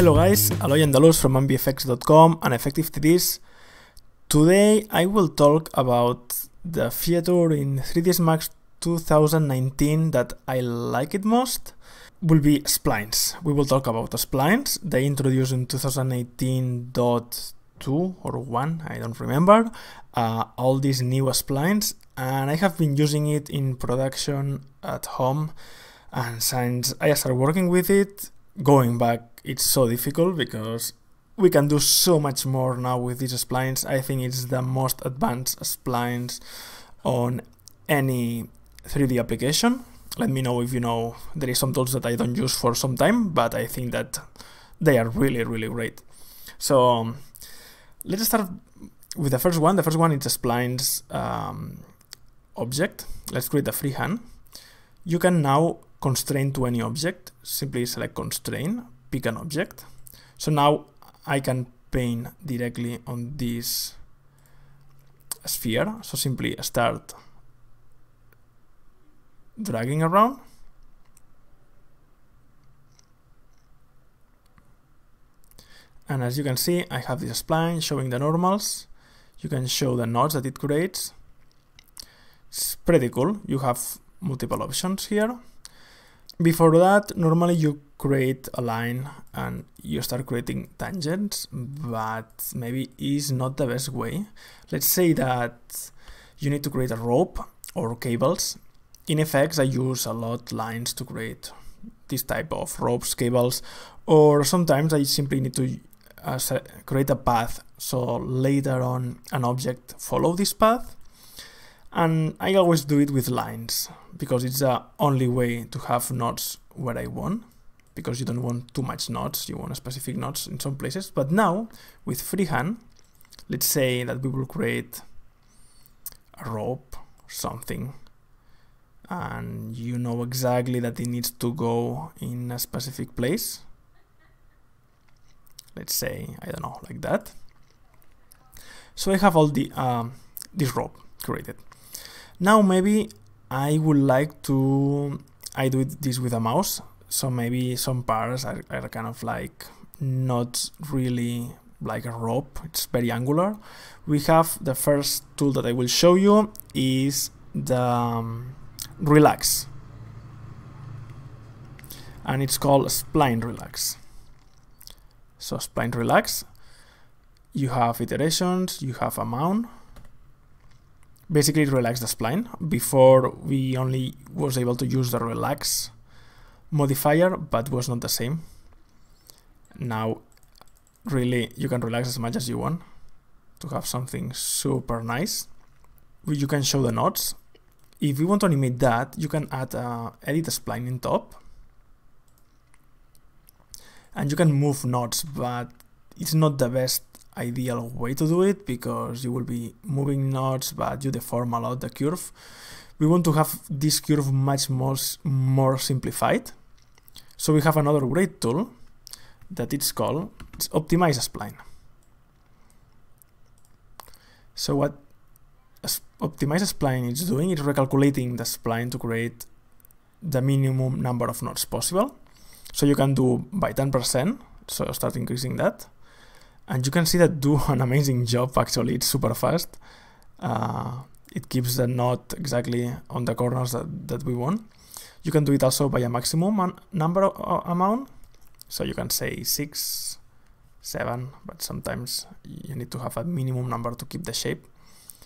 Hello guys, Eloi Andaluz from mbfx.com and EffectiveTDs. Today I will talk about the feature in 3ds Max 2019 that I like it most, will be splines. We will talk about the splines. They introduced in 2018.2 or 1, I don't remember, all these new splines, and I have been using it in production at home, and since I started working with it, going back it's so difficult because we can do so much more now with these splines. I think it's the most advanced splines on any 3D application. Let me know if you know there is some tools that I don't use for some time, but I think that they are really great. So let's start with the first one. The first one is a splines object. Let's create a freehand. You can now constrain to any object. Simply select constrain, pick an object. So now I can paint directly on this sphere, so simply start dragging around. And as you can see, I have this spline showing the normals. You can show the nodes that it creates. It's pretty cool. You have multiple options here. Before that, normally you create a line and you start creating tangents, but maybe is not the best way. Let's say that you need to create a rope or cables. In effects, I use a lot lines to create this type of ropes, cables, or sometimes I simply need to create a path, so later on an object follow this path. And I always do it with lines, because it's the only way to have nodes where I want, because you don't want too much nodes, you want specific nodes in some places. But now, with freehand, let's say that we will create a rope, something, and you know exactly that it needs to go in a specific place. Let's say, I don't know, like that. So I have all the this rope created. Now maybe I would like to, I do this with a mouse, so maybe some parts are kind of like not really like a rope, it's very angular. We have the first tool that I will show you is the Relax, and it's called Spline Relax. So Spline Relax, you have iterations, you have amount. Basically relax the spline. Before we only was able to use the relax modifier, but was not the same. Now really you can relax as much as you want to have something super nice. You can show the nodes. If you want to animate that, you can add edit spline in top, and you can move nodes, but it's not the best ideal way to do it because you will be moving nodes, but you deform a lot the curve. We want to have this curve much more simplified, so we have another great tool that it's called Optimize Spline. So what Optimize Spline is doing is recalculating the spline to create the minimum number of nodes possible. So you can do by 10%, so start increasing that. And you can see that do an amazing job, actually, it's super fast. It keeps the knot exactly on the corners that we want. You can do it also by a maximum number amount. So you can say 6, 7, but sometimes you need to have a minimum number to keep the shape.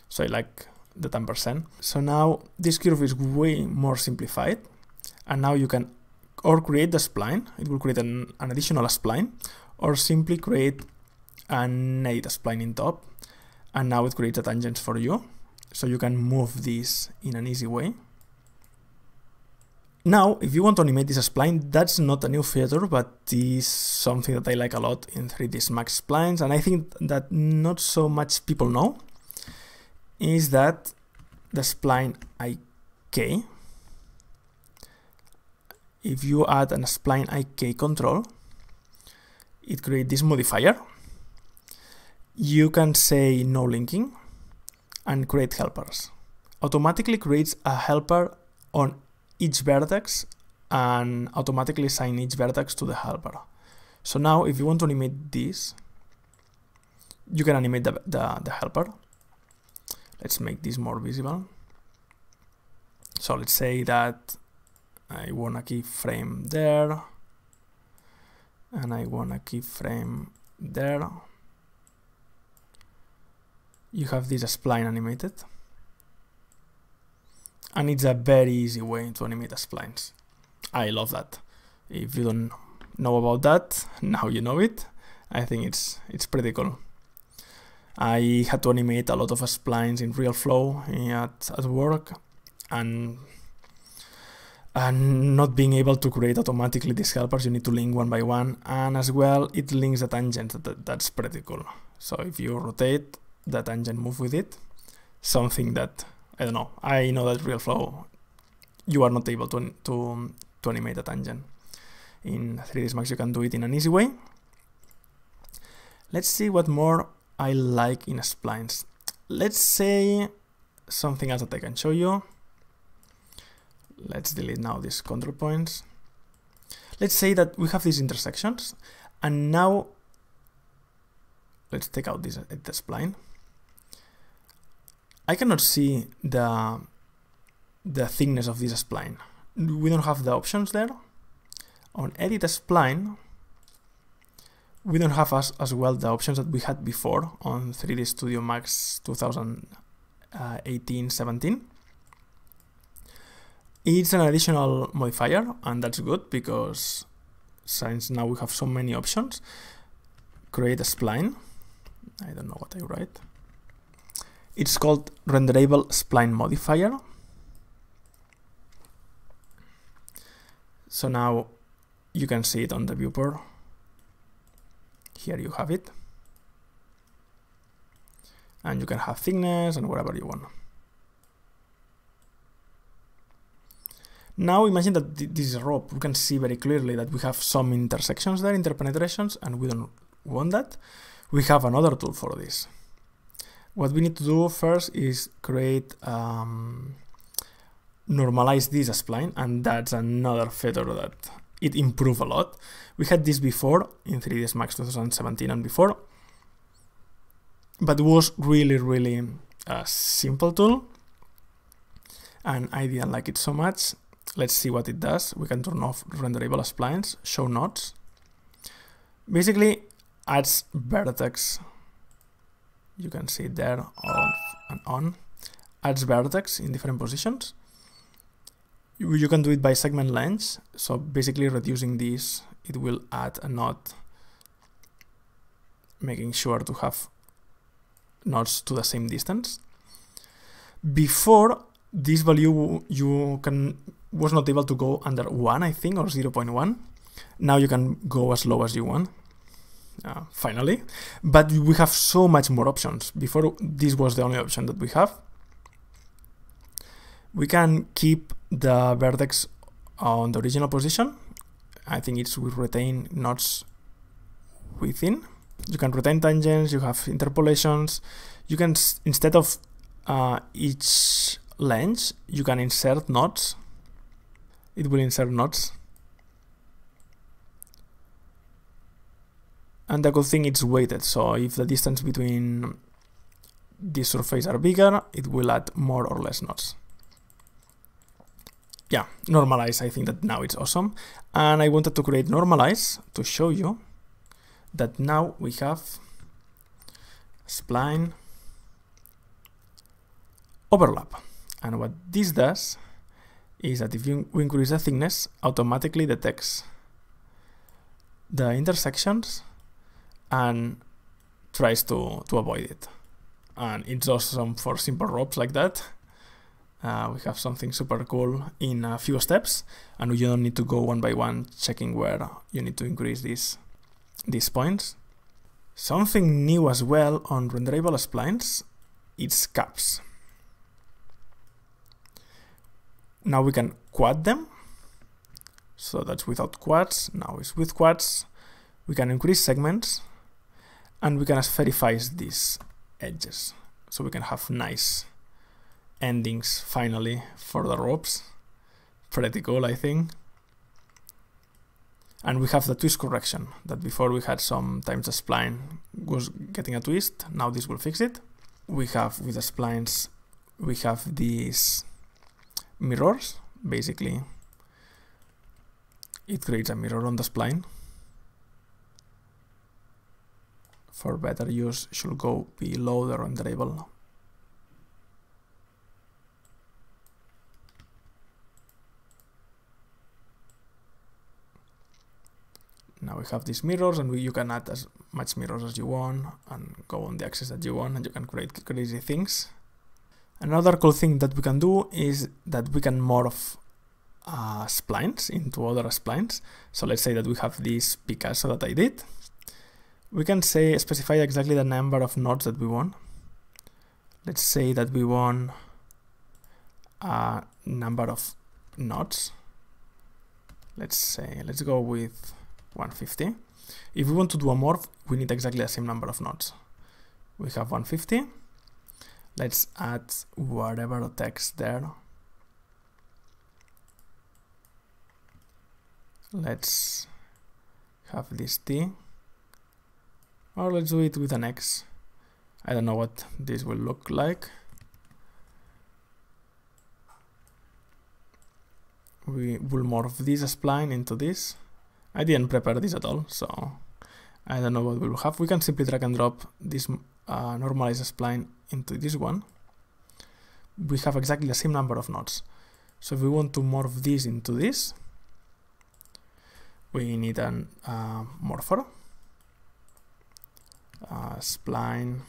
So I like the 10%. So now this curve is way more simplified. And now you can or create the spline, it will create an additional spline, or simply create and edit a spline in top, and now it creates a tangent for you, so you can move this in an easy way. Now, if you want to animate this spline, that's not a new feature, but is something that I like a lot in 3ds Max splines, and I think that not so much people know, is that the spline IK, if you add a spline IK control, it creates this modifier. You can say no linking and create helpers. Automatically creates a helper on each vertex and automatically assign each vertex to the helper. So now if you want to animate this, you can animate the helper. Let's make this more visible. So let's say that I want a keyframe there, and I want a keyframe there. You have this spline animated, and it's a very easy way to animate the splines. I love that. If you don't know about that, now you know it. I think it's pretty cool. I had to animate a lot of splines in real flow at work, and not being able to create automatically these helpers, you need to link one by one, and as well it links the tangent. That's pretty cool. So if you rotate, the tangent move with it. Something that, I don't know, I know that real flow you are not able to animate a tangent. In 3ds Max you can do it in an easy way. Let's see what more I like in splines. Let's say something else that I can show you. Let's delete now these control points. Let's say that we have these intersections, and now let's take out this the spline. I cannot see the thickness of this spline. We don't have the options there. On edit spline, we don't have as well the options that we had before on 3D Studio Max 2018-17. It's an additional modifier, and that's good, because since now we have so many options. Create a spline. I don't know what I write. It's called Renderable Spline Modifier. So now you can see it on the viewport. Here you have it, and you can have thickness and whatever you want. Now imagine that this is a rope. We can see very clearly that we have some intersections there, interpenetrations, and we don't want that. We have another tool for this. What we need to do first is create, normalize this spline, and that's another feature that it improved a lot. We had this before in 3ds Max 2017 and before, but it was really a simple tool, and I didn't like it so much. Let's see what it does. We can turn off renderable splines, show nodes. Basically adds vertex. You can see it there, off and on. Adds vertex in different positions. You can do it by segment length, so basically reducing this, it will add a node, making sure to have nodes to the same distance. Before, this value was not able to go under 1, I think, or 0.1. Now you can go as low as you want, finally. But we have so much more options. Before, this was the only option that we have. We can keep the vertex on the original position. I think it will retain nodes within. You can retain tangents, you have interpolations. You can, instead of each length, you can insert nodes. It will insert nodes. And the good thing, it's weighted, so if the distance between these surfaces are bigger, it will add more or less nodes. Yeah, normalize, I think that now it's awesome. And I wanted to create normalize to show you that now we have spline overlap. And what this does is that if you increase the thickness, automatically detects the intersections and tries to avoid it. And it's awesome for simple ropes like that. We have something super cool in a few steps, and you don't need to go one by one checking where you need to increase these points. Something new as well on renderable splines, it's caps. Now we can quad them, so that's without quads, now it's with quads. We can increase segments, and we can spherify these edges, so we can have nice endings finally for the ropes. Pretty cool, I think. And we have the twist correction, that before we had sometimes the spline was getting a twist, now this will fix it. We have, with the splines, we have these mirrors. Basically, it creates a mirror on the spline. For better use, should go below the renderable. Now we have these mirrors, and you can add as much mirrors as you want and go on the axis that you want, and you can create crazy things. Another cool thing that we can do is that we can morph splines into other splines. So let's say that we have this Picasso that I did. We can say, specify exactly the number of nodes that we want. Let's say that we want a number of nodes. Let's say, let's go with 150. If we want to do a morph, we need exactly the same number of nodes. We have 150. Let's add whatever text there. Let's have this T, or let's do it with an X. I don't know what this will look like. We will morph this spline into this. I didn't prepare this at all, so I don't know what we will have. We can simply drag and drop this normalize spline into this one. We have exactly the same number of nodes. So if we want to morph this into this, we need an morpher. Spline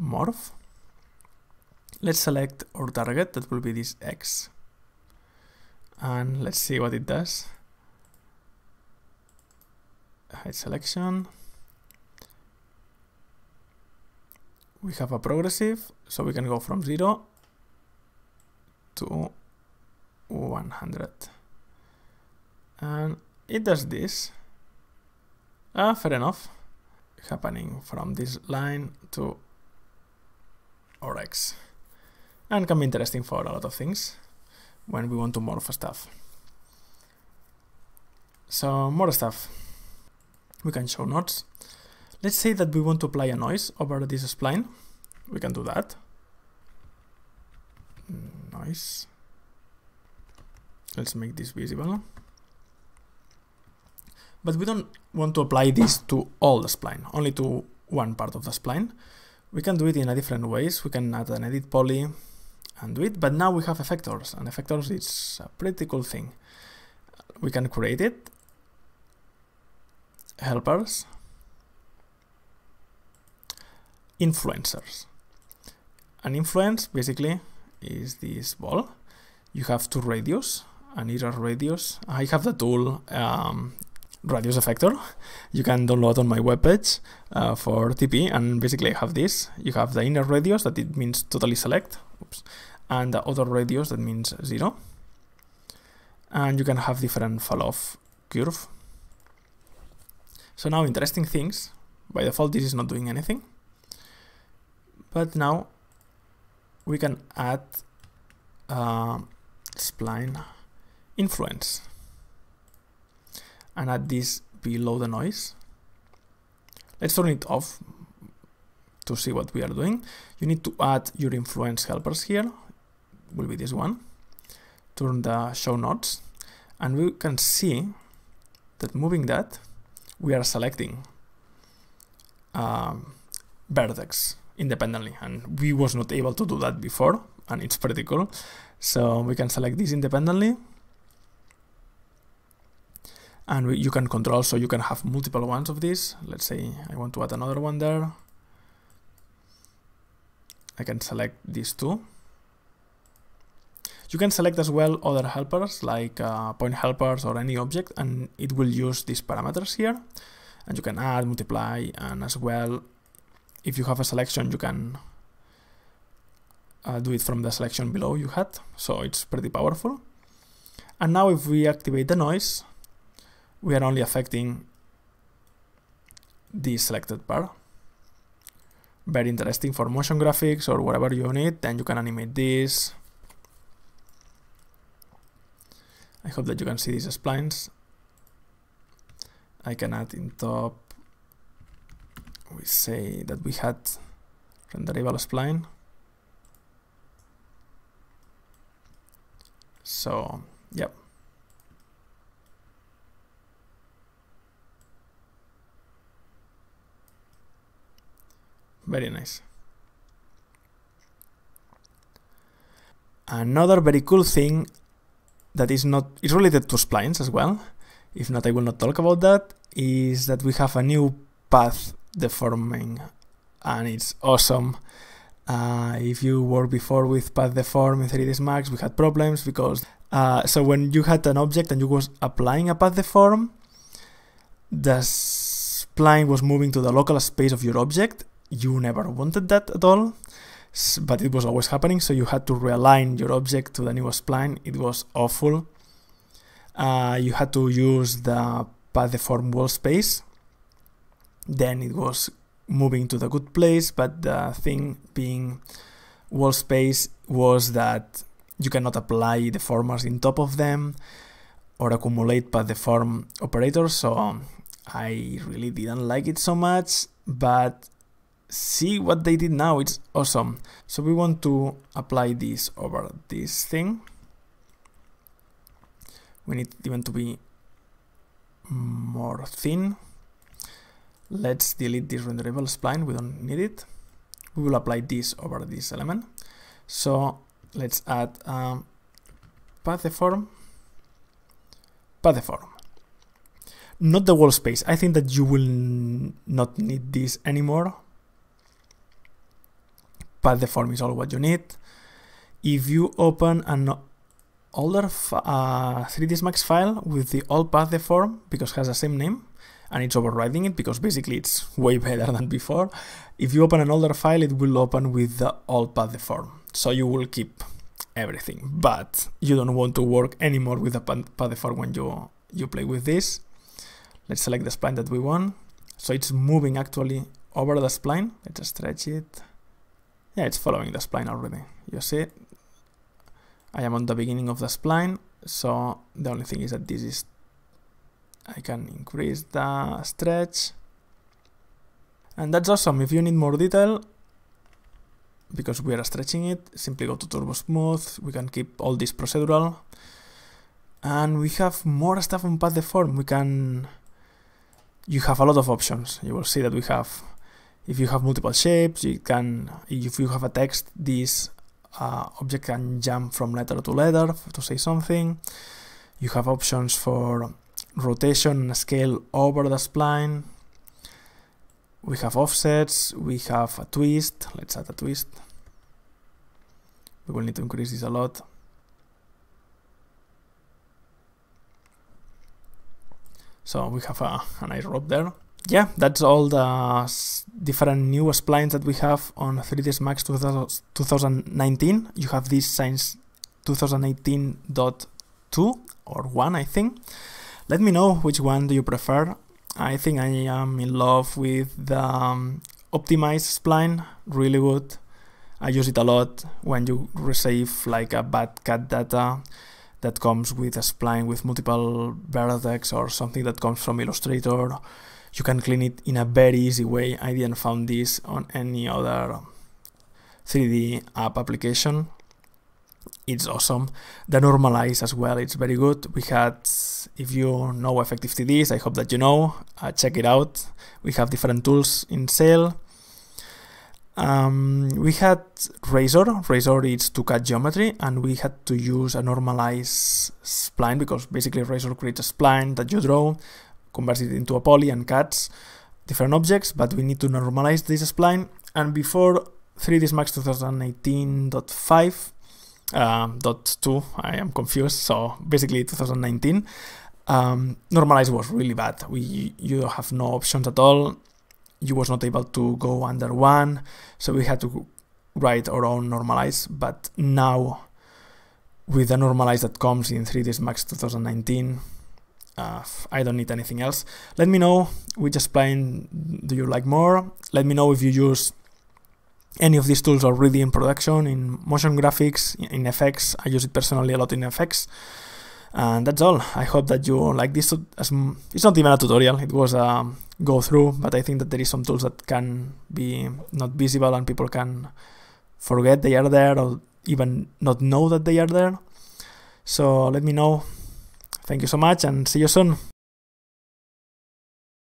morph. Let's select our target, that will be this X. And let's see what it does. Hide selection. We have a progressive, so we can go from 0 to 100. And it does this. Fair enough. Happening from this line to our X. And can be interesting for a lot of things when we want to morph stuff. So, more stuff. We can show nodes. Let's say that we want to apply a noise over this spline. We can do that. Noise. Let's make this visible. But we don't want to apply this to all the spline, only to one part of the spline. We can do it in a different ways. We can add an edit poly and do it, but now we have effectors, and effectors is a pretty cool thing. We can create it. Helpers, influencers. An influence basically is this ball. You have two radius, an error radius. I have the tool Radius effector. You can download on my webpage for TP, and basically I have this. You have the inner radius, that it means totally select. Oops. And the outer radius, that means 0. And you can have different fall-off curve. So now, interesting things. By default, this is not doing anything. But now we can add spline influence and add this below the noise. Let's turn it off to see what we are doing. You need to add your influence helpers here. It will be this one. Turn the show nodes, and we can see that moving that, we are selecting vertex independently, and we was not able to do that before, and it's pretty cool. So we can select this independently. And you can control, so you can have multiple ones of these. Let's say I want to add another one there. I can select these two. You can select as well other helpers, like point helpers or any object, and it will use these parameters here. And you can add, multiply, and as well, if you have a selection, you can do it from the selection below you had. So it's pretty powerful. And now if we activate the noise, we are only affecting the selected part. Very interesting for motion graphics or whatever you need. Then you can animate this. I hope that you can see these splines. I can add in top, we say that we had renderable spline. So, yep. Very nice. Another very cool thing that is not, it's related to splines as well, if not I will not talk about that, is that we have a new path deforming, and it's awesome. If you worked before with Path Deform in 3ds Max, we had problems because so when you had an object and you was applying a Path Deform, the spline was moving to the local space of your object. You never wanted that at all, but it was always happening, so you had to realign your object to the new spline. It was awful. You had to use the Path Deform wall space, then it was moving to the good place, but the thing being wall space was that you cannot apply deformers in top of them or accumulate path deform operators, so I really didn't like it so much, but see what they did now, it's awesome. So we want to apply this over this thing. We need even to be more thin. Let's delete this renderable spline, we don't need it. We will apply this over this element. So let's add path deform. Not the wall space, I think that you will not need this anymore. Path deform is all what you need. If you open an older 3ds Max file with the old path deform, because it has the same name, and it's overriding it because basically it's way better than before. If you open an older file, it will open with the old path deform. So you will keep everything, but you don't want to work anymore with the path deform when you play with this. Let's select the spline that we want. So it's moving actually over the spline. Let's stretch it. Yeah, it's following the spline already. You see, I am on the beginning of the spline. So the only thing is that this is, I can increase the stretch, and that's awesome. If you need more detail, because we are stretching it, simply go to TurboSmooth. We can keep all this procedural, and we have more stuff on Path Deform. We can, you have a lot of options. You will see that we have, if you have multiple shapes, you can, if you have a text, this object can jump from letter to letter to say something. You have options for rotation and scale over the spline. We have offsets, we have a twist. Let's add a twist. We will need to increase this a lot. So we have a nice rope there. Yeah, that's all the different new splines that we have on 3ds Max 2019. You have this since 2018.2 or 1, I think. Let me know which one do you prefer. I think I am in love with the Optimize Spline, really good. I use it a lot when you receive like a bad cat data that comes with a spline with multiple vertex or something that comes from Illustrator. You can clean it in a very easy way. I didn't found this on any other 3D app application. It's awesome. The normalize as well, it's very good. We had, if you know EffectiveTDs, I hope that you know, check it out. We have different tools in sale. We had Razor is to cut geometry, and we had to use a normalize spline because basically Razor creates a spline that you draw, converts it into a poly and cuts different objects, but we need to normalize this spline. And before 3ds Max 2018.5, .2, I am confused, so basically 2019, normalize was really bad. You have no options at all. You was not able to go under 1, so we had to write our own normalize. But now with the normalize that comes in 3ds Max 2019, I don't need anything else. Let me know which spline do you like more. Let me know if you use any of these tools already in production, in motion graphics, in FX. I use it personally a lot in FX. And that's all. I hope that you like this. It's not even a tutorial, it was a go through, but I think that there is some tools that can be not visible and people can forget they are there or even not know that they are there. So let me know. Thank you so much and see you soon.